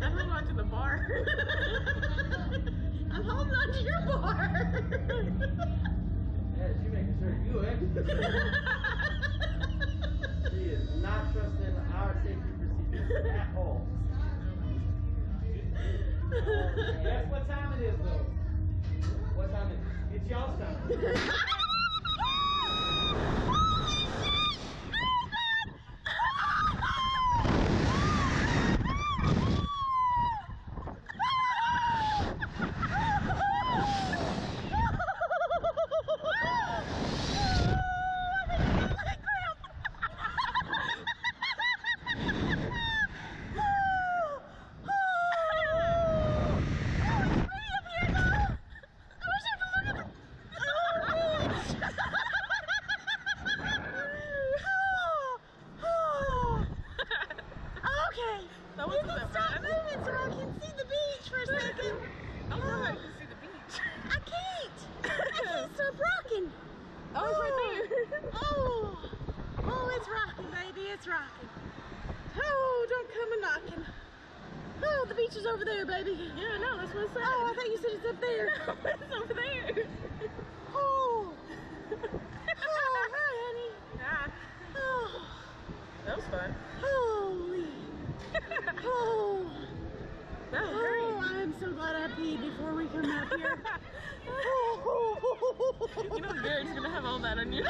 I'm holding on to the bar. I'm holding on to your bar. Yeah, she's making sure you it. She is not trusting our safety procedures at all. Guess what time it is, though? What time it is? It's y'all's time. Over there, baby. Yeah, no, that's what I said. Oh, I thought you said it's up there. No, it's over there. Oh. Oh, hi, honey. Yeah. Oh. That was fun. Holy. Oh. That was great. Oh, I'm so glad I peed before we come up here. Oh. You know Garrett's gonna have all that on you.